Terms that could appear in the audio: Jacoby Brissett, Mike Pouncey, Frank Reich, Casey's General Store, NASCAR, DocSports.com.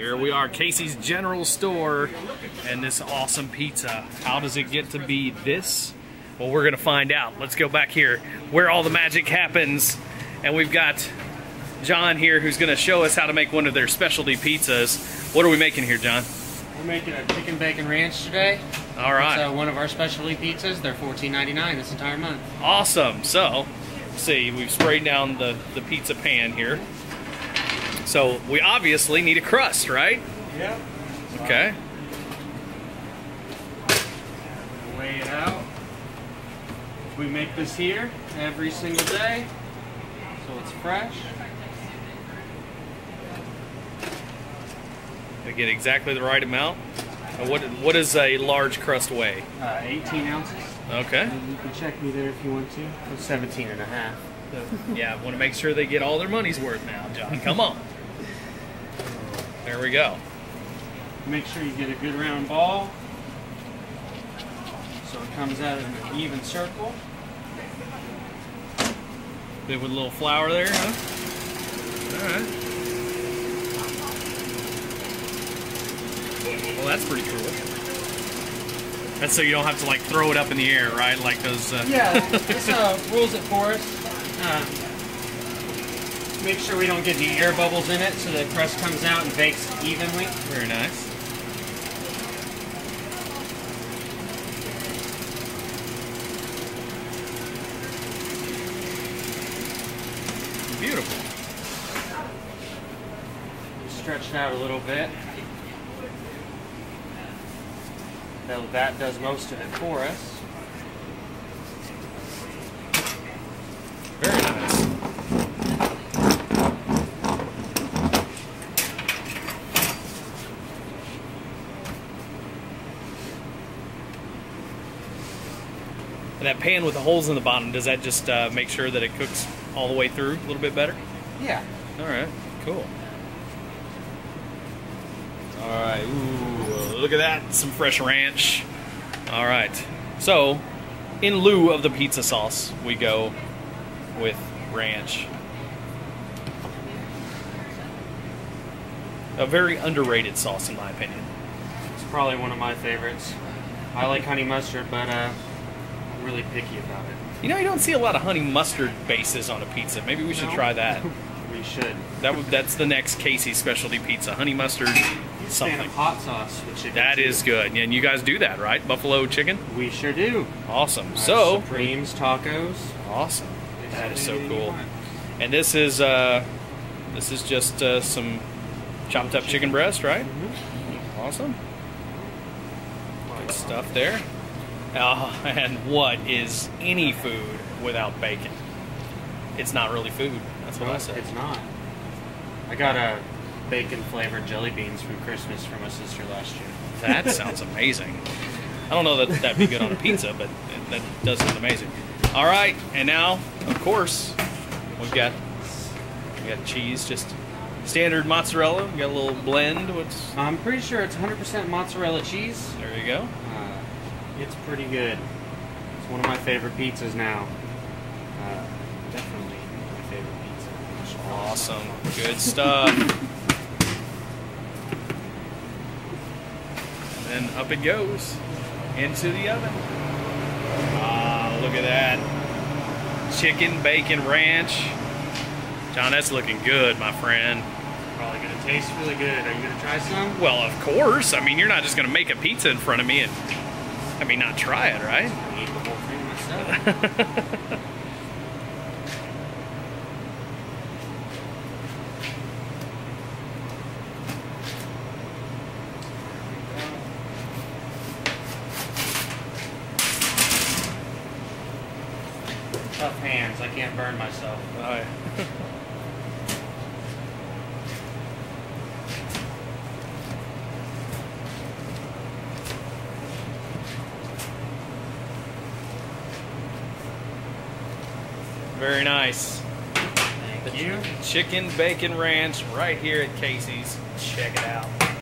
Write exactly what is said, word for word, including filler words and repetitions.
Here we are, Casey's General Store, and this awesome pizza. How does it get to be this? Well, we're gonna find out. Let's go back here where all the magic happens, and we've got John here who's gonna show us how to make one of their specialty pizzas. What are we making here, John? We're making a chicken bacon ranch today. All right. So uh, one of our specialty pizzas. They're fourteen ninety-nine this entire month. Awesome. So, see, we've sprayed down the the pizza pan here. So we obviously need a crust, right? Yeah. Okay. Lay it out. We make this here every single day, so it's fresh. I get exactly the right amount. What what is a large crust weigh? Uh, eighteen ounces. Okay. And you can check me there if you want to. It's seventeen and a half. So, yeah, I want to make sure they get all their money's worth now, John. Come on. There we go. Make sure you get a good round ball so it comes out in an even circle. Bit with a little flour there, huh? Alright. Well, that's pretty cool. That's so you don't have to like throw it up in the air, right? Like those... Uh... Yeah, this uh, rules it for us. Uh, make sure we don't get any air bubbles in it so the crust comes out and bakes evenly. Very nice. Beautiful. Stretch it out a little bit. Now that does most of it for us. Very nice. And that pan with the holes in the bottom, does that just uh, make sure that it cooks all the way through a little bit better? Yeah. All right. Cool. All right. Ooh, look at that. Some fresh ranch. All right. So, in lieu of the pizza sauce, we go with ranch. A very underrated sauce in my opinion. It's probably one of my favorites. I like honey mustard, but uh, I'm really picky about it. You know, you don't see a lot of honey mustard bases on a pizza. Maybe we should no. try that. We should. That would, that's the next Casey's specialty pizza. Honey mustard something. Fan of hot sauce with chicken. That too. Is good. And you guys do that, right? Buffalo chicken? We sure do. Awesome. Our so Supremes, tacos. Awesome. That is so cool. And this is uh, this is just uh, some chopped up chicken breast, right? Mm-hmm. Awesome. Good stuff there. Uh, and what is any food without bacon? It's not really food. That's what no, I said. It's not. I got a bacon flavored jelly beans from Christmas from my sister last year. That sounds amazing. I don't know that that'd be good on a pizza, but that does sound amazing. All right, and now, of course, we've got we got cheese, just standard mozzarella. We got a little blend. What's? I'm pretty sure it's one hundred percent mozzarella cheese. There you go. Uh, it's pretty good. It's one of my favorite pizzas now. Uh, definitely my favorite pizza. Awesome, good stuff. And then up it goes into the oven. Uh, Look at that. Chicken bacon ranch. John, that's looking good, my friend. Probably gonna taste really good. Are you gonna try some? Well, of course. I mean, you're not just gonna make a pizza in front of me and, I mean, not try it, right? I eat the whole thing myself. Tough hands, I can't burn myself. All right. Very nice. Thank you. Chicken bacon ranch right here at Casey's. Check it out.